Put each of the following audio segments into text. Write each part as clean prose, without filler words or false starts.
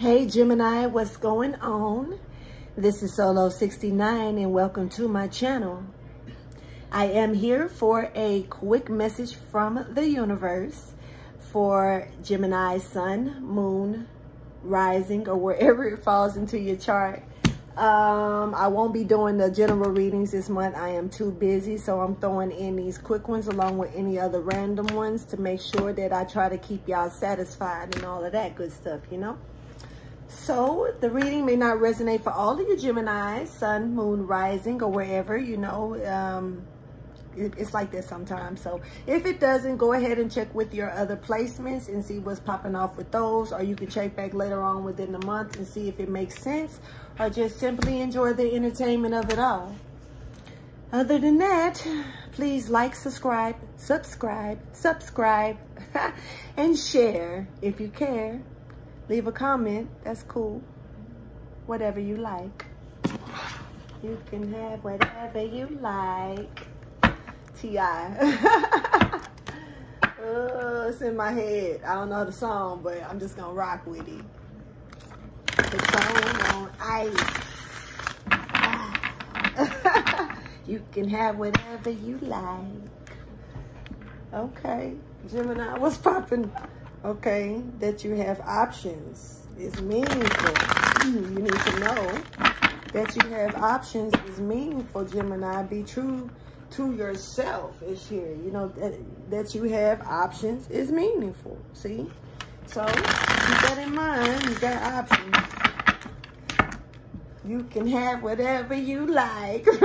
Hey Gemini, what's going on? This is Solo 69 and welcome to my channel. I am here for a quick message from the universe for Gemini, sun, moon, rising, or wherever it falls into your chart. I won't be doing the general readings this month. I am too busy, so I'm throwing in these quick ones along with any other random ones to make sure that I try to keep y'all satisfied and all of that good stuff, you know? So the reading may not resonate for all of you Geminis, sun, moon, rising, or wherever, you know, it's like this sometimes. So if it doesn't, go ahead and check with your other placements and see what's popping off with those, or you can check back later on within the month and see if it makes sense, or just simply enjoy the entertainment of it all. Other than that, please like, subscribe, and share if you care. Leave a comment, that's cool. Whatever you like. You can have whatever you like. T.I. Oh, it's in my head. I don't know the song, but I'm just gonna rock with it. It's on ice. Ah. You can have whatever you like. Okay, Gemini, what's popping? Okay, that you have options is meaningful. You need to know that you have options is meaningful, Gemini. Be true to yourself is here. You know, that you have options is meaningful. See? So, keep that in mind. You got options. You can have whatever you like. I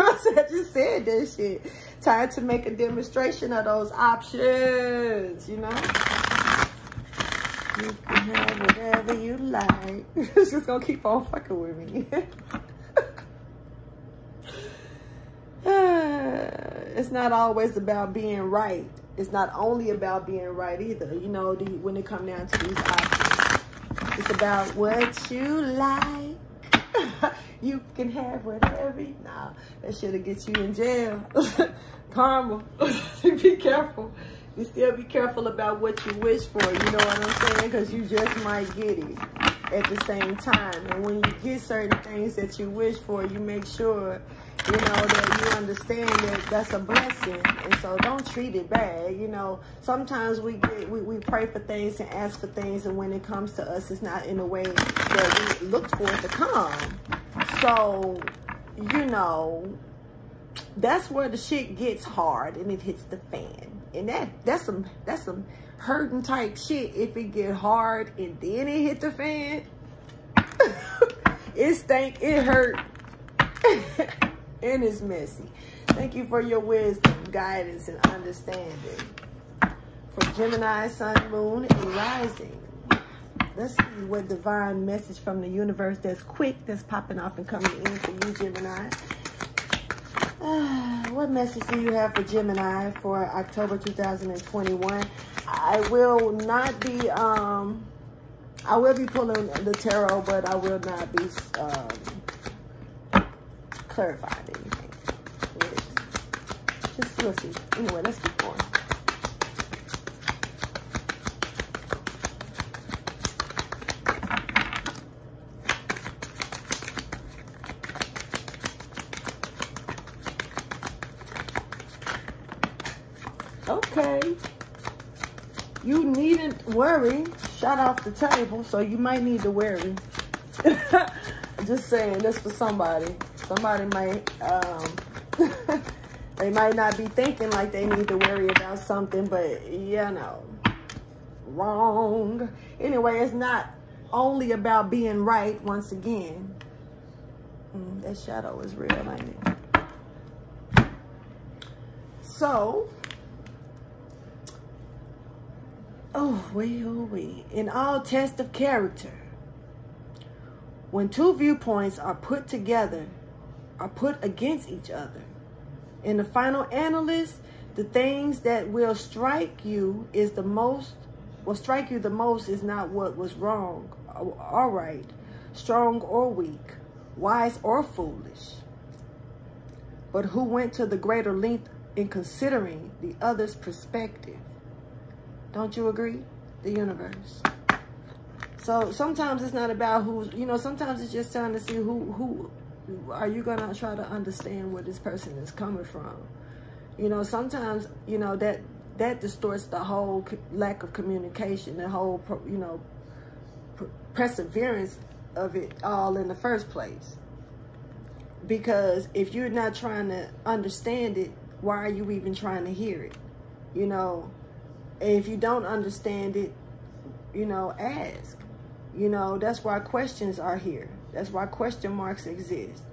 just said that shit. Time to make a demonstration of those options, you know? You can have whatever you like. It's just gonna keep on fucking with me. It's not always about being right. It's not only about being right either. You know, when it comes down to these options, it's about what you like. You can have whatever. Nah, that shit'll get you in jail. Karma. Be careful. You still be careful about what you wish for, you know what I'm saying? Because you just might get it at the same time. And when you get certain things that you wish for, you make sure, you know, that you understand that that's a blessing. And so don't treat it bad, you know. Sometimes we pray for things and ask for things, and when it comes to us, it's not in a way that we looked for it to come. So, you know, that's where the shit gets hard and it hits the fan. And that's some hurting type shit. If it get hard and then it hit the fan, it stink, it hurt, and it's messy. Thank you for your wisdom, guidance, and understanding. For Gemini, sun, moon, and rising. Let's see what divine message from the universe that's quick, that's popping off and coming in for you, Gemini. What message do you have for Gemini for October 2021? I will be pulling the tarot, but I will not be clarifying anything. Yes. Just we'll see. Anyway, let's keep going. Okay, you needn't worry. Shot off the table, so you might need to worry. Just saying, that's for somebody. Somebody might, they might not be thinking like they need to worry about something, but you know, wrong. Anyway, it's not only about being right once again. That shadow is real, ain't it? So, oh, wait. In all tests of character, when two viewpoints are put together, are put against each other, in the final analysis, the things that will strike you the most is not what was wrong or right, strong or weak, wise or foolish, but who went to the greater length in considering the other's perspective. Don't you agree? The universe. So sometimes it's not about who's, you know, sometimes it's just trying to see who are you going to try to understand where this person is coming from. You know, sometimes, you know, that distorts the whole lack of communication, the whole, you know, perseverance of it all in the first place. Because if you're not trying to understand it, why are you even trying to hear it? You know, if you don't understand it, you know, ask. You know, that's why questions are here. That's why question marks exist.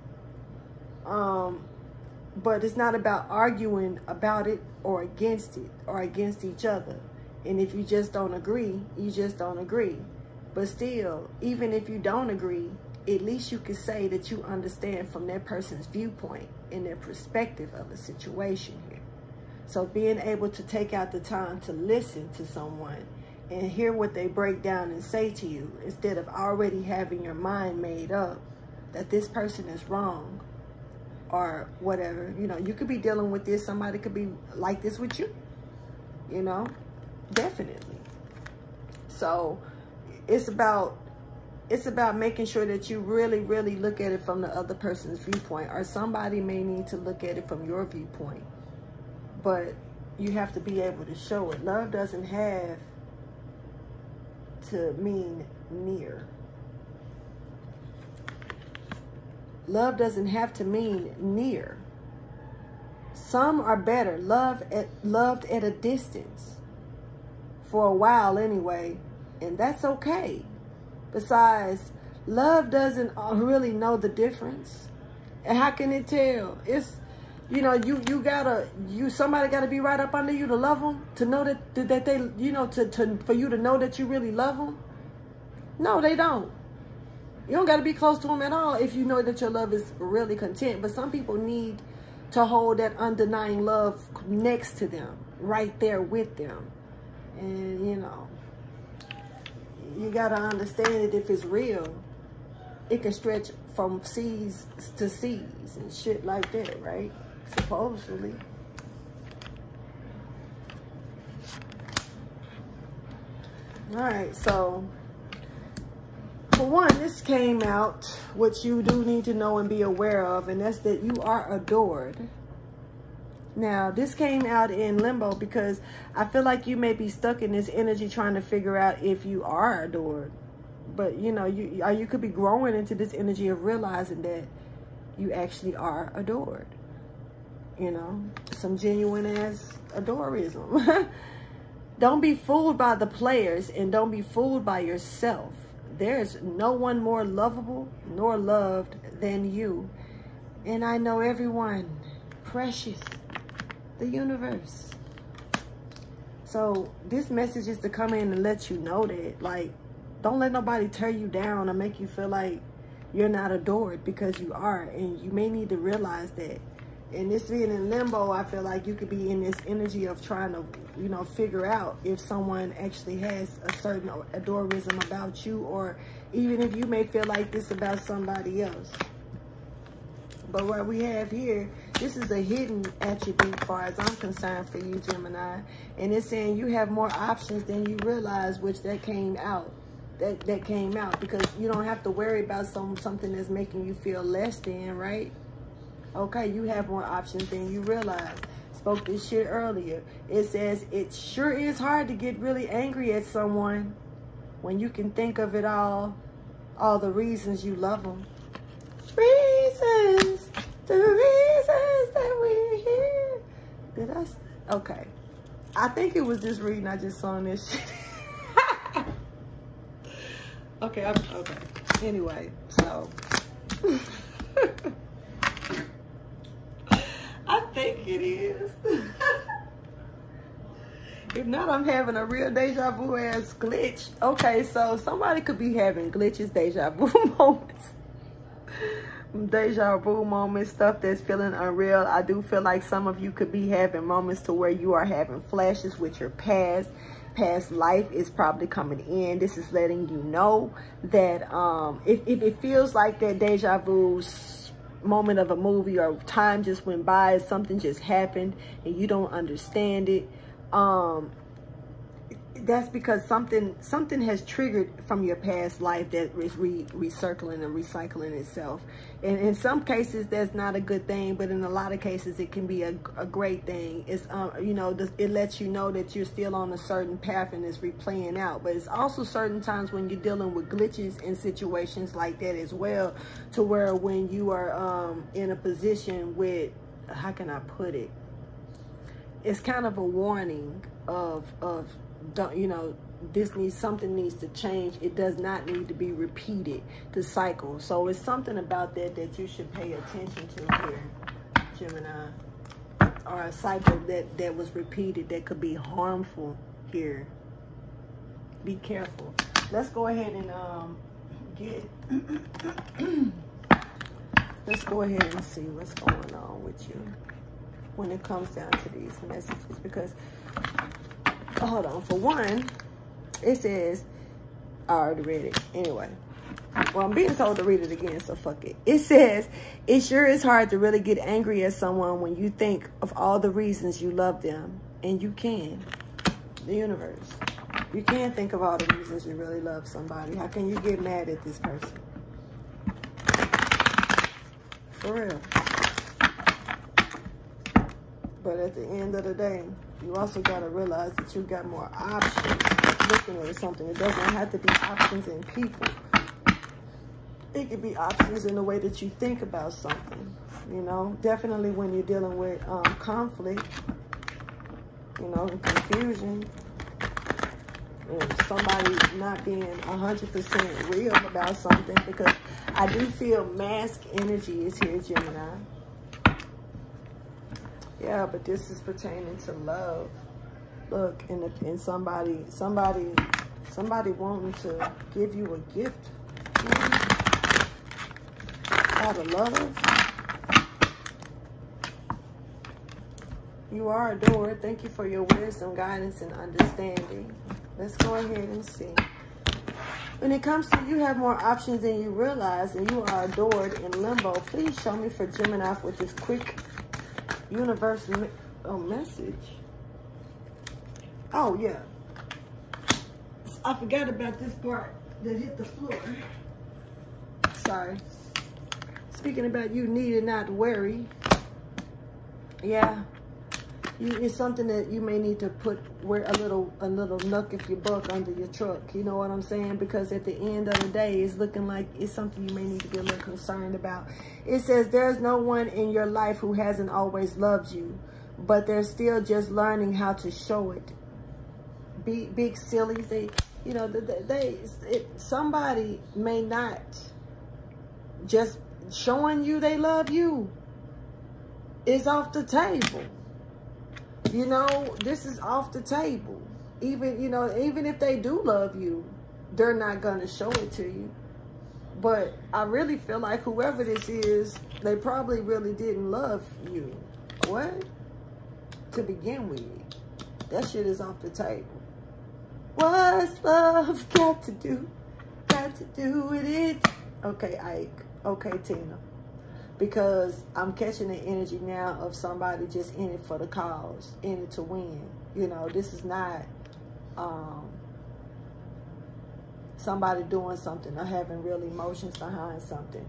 But it's not about arguing about it or against each other. And if you just don't agree, you just don't agree. But still, even if you don't agree, at least you can say that you understand from that person's viewpoint and their perspective of the situation here. So being able to take out the time to listen to someone and hear what they break down and say to you, instead of already having your mind made up that this person is wrong or whatever. You know, you could be dealing with this. Somebody could be like this with you, you know, definitely. So it's about making sure that you really, really look at it from the other person's viewpoint, or somebody may need to look at it from your viewpoint, but you have to be able to show it. Love doesn't have to mean near. Love doesn't have to mean near. Some are better loved at a distance for a while anyway, and that's okay. Besides, love doesn't really know the difference. And how can it tell? It's, you know, somebody gotta be right up under you to love them, to know that they, you know, for you to know that you really love them. No, they don't. You don't gotta be close to them at all if you know that your love is really content. But some people need to hold that undenying love next to them, right there with them. And, you know, you gotta understand it. If it's real, it can stretch from seas to seas and shit like that, right? Supposedly. All right, so for one, this came out, what you do need to know and be aware of, and that's that you are adored. Now, this came out in limbo because I feel like you may be stuck in this energy trying to figure out if you are adored. But, you know, you could be growing into this energy of realizing that you actually are adored. You know, some genuine-ass adorism. Don't be fooled by the players and don't be fooled by yourself. There's no one more lovable nor loved than you. And I know everyone, precious. The universe. So this message is to come in and let you know that, like, don't let nobody tear you down or make you feel like you're not adored, because you are, and you may need to realize that. And this being in limbo, I feel like you could be in this energy of trying to, you know, figure out if someone actually has a certain adorism about you, or even if you may feel like this about somebody else. But what we have here, this is a hidden attribute as far as I'm concerned for you, Gemini. And it's saying you have more options than you realize, which that came out. That came out because you don't have to worry about something that's making you feel less than, right? Okay, you have more options than you realize. Spoke this shit earlier. It says it sure is hard to get really angry at someone when you can think of it all the reasons you love them. Reasons, the reasons that we're here. Did I? Okay. I think it was this reading I just saw on this shit. Okay, okay. Anyway, so. I think it is. If not, I'm having a real deja vu ass glitch. Okay, so somebody could be having glitches, deja vu moments. Deja vu moments, stuff that's feeling unreal. I do feel like some of you could be having moments to where you are having flashes with your past life is probably coming in. This is letting you know that if it feels like that deja vu moment of a movie, or time just went by, something just happened and you don't understand it, that's because something has triggered from your past life that is recircling and recycling itself. And in some cases, that's not a good thing, but in a lot of cases, it can be a great thing. It's, you know, it lets you know that you're still on a certain path and it's replaying out. But it's also certain times when you're dealing with glitches in situations like that as well, to where when you are in a position with, how can I put it? It's kind of a warning of, don't, you know, this needs, something needs to change. It does not need to be repeated, the cycle. So it's something about that that you should pay attention to here, Gemini, or a cycle that was repeated that could be harmful here. Be careful. Let's go ahead and let's go ahead and see what's going on with you when it comes down to these messages, because hold on. For one, it says, I already read it. Anyway. Well, I'm being told to read it again, so fuck it. It says, it sure is hard to really get angry at someone when you think of all the reasons you love them. And you can. The universe. You can think of all the reasons you really love somebody. How can you get mad at this person? For real. But at the end of the day, you also got to realize that you got more options looking at something. It doesn't have to be options in people. It could be options in the way that you think about something, you know. Definitely when you're dealing with conflict, you know, and confusion. And somebody not being 100% real about something, because I do feel mask energy is here, Gemini. Yeah, but this is pertaining to love. Look, and somebody wanting to give you a gift, maybe, out of love. You are adored. Thank you for your wisdom, guidance, and understanding. Let's go ahead and see. When it comes to you have more options than you realize, and you are adored in limbo. Please show me, for Gemini, with this quick universal message. Oh, yeah. I forgot about this part that hit the floor. Sorry. Speaking about you need to not worry. Yeah. It's something that you may need to put where a little knuck if you buck under your truck. You know what I'm saying? Because at the end of the day, it's looking like it's something you may need to be a little concerned about. It says there's no one in your life who hasn't always loved you, but they're still just learning how to show it. Big sillies. They, you know, somebody may not just showing you they love you. It's off the table. You know, this is off the table. Even, you know, even if they do love you, they're not going to show it to you. But I really feel like whoever this is, they probably really didn't love you. What? To begin with. That shit is off the table. What's love got to do with it? Okay, Ike. Okay, Tina. Because I'm catching the energy now of somebody just in it for the cause, in it to win. You know, this is not somebody doing something or having real emotions behind something.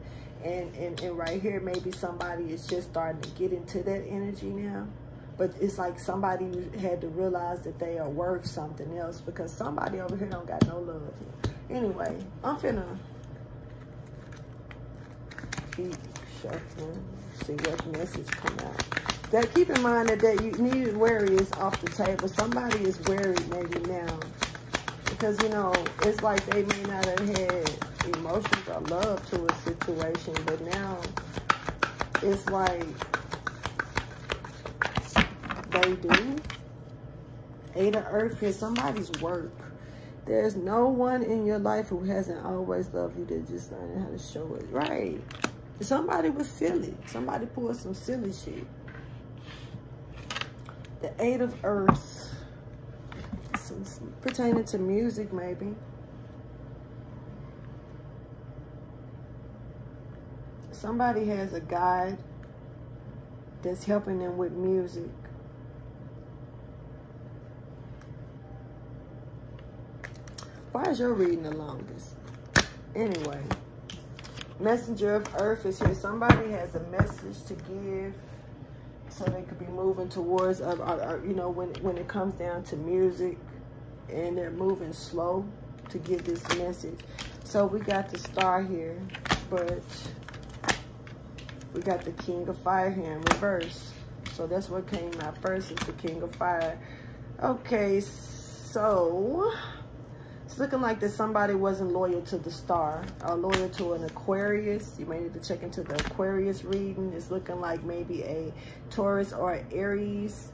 And right here, maybe somebody is just starting to get into that energy now. But it's like somebody had to realize that they are worth something else, because somebody over here don't got no love. Anyway, I'm finna eat. See what message come out. That, keep in mind that you needed worry is off the table. Somebody is worried maybe now, because you know it's like they may not have had emotions or love to a situation, but now it's like they do. Eight of Earth here. Somebody's work. There's no one in your life who hasn't always loved you. They're just learning how to show it. Right. Somebody was silly. Somebody pulled some silly shit. The Eight of Earth. Pertaining to music, maybe. Somebody has a guide that's helping them with music. Why is your reading the longest? Anyway, messenger of earth is here. Somebody has a message to give, so they could be moving towards, you know, when it comes down to music, and they're moving slow to give this message. So we got the star here, but we got the king of fire here in reverse. So that's what came out first, is the king of fire. Okay, so it's looking like that somebody wasn't loyal to the star, or loyal to an Aquarius. You may need to check into the Aquarius reading. It's looking like maybe a Taurus or an Aries.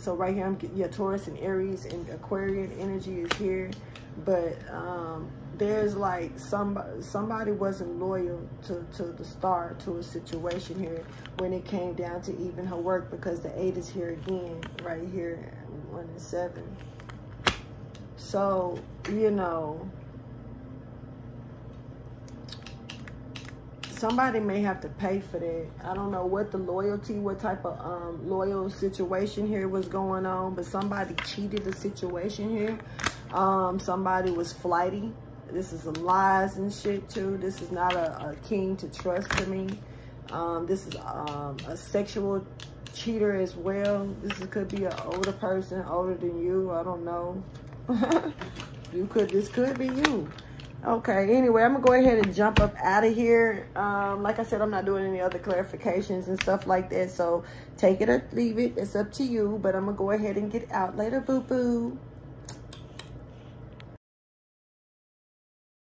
So right here, I'm getting, yeah, Taurus and Aries and Aquarian energy is here. But there's like somebody wasn't loyal to the star, to a situation here when it came down to even her work, because the 8 is here again, right here, 1 and 7. So, you know, somebody may have to pay for that. I don't know what the loyalty, what type of loyal situation here was going on, but somebody cheated the situation here. Somebody was flighty. This is lies and shit too. This is not a king to trust to me. This is a sexual cheater as well. This is, could be an older person, older than you. I don't know. This could be you. Okay, anyway, I'm gonna go ahead and jump up out of here. Like I said, I'm not doing any other clarifications and stuff like that, so take it or leave it, it's up to you, but I'm gonna go ahead and get out. Later, boo-boo.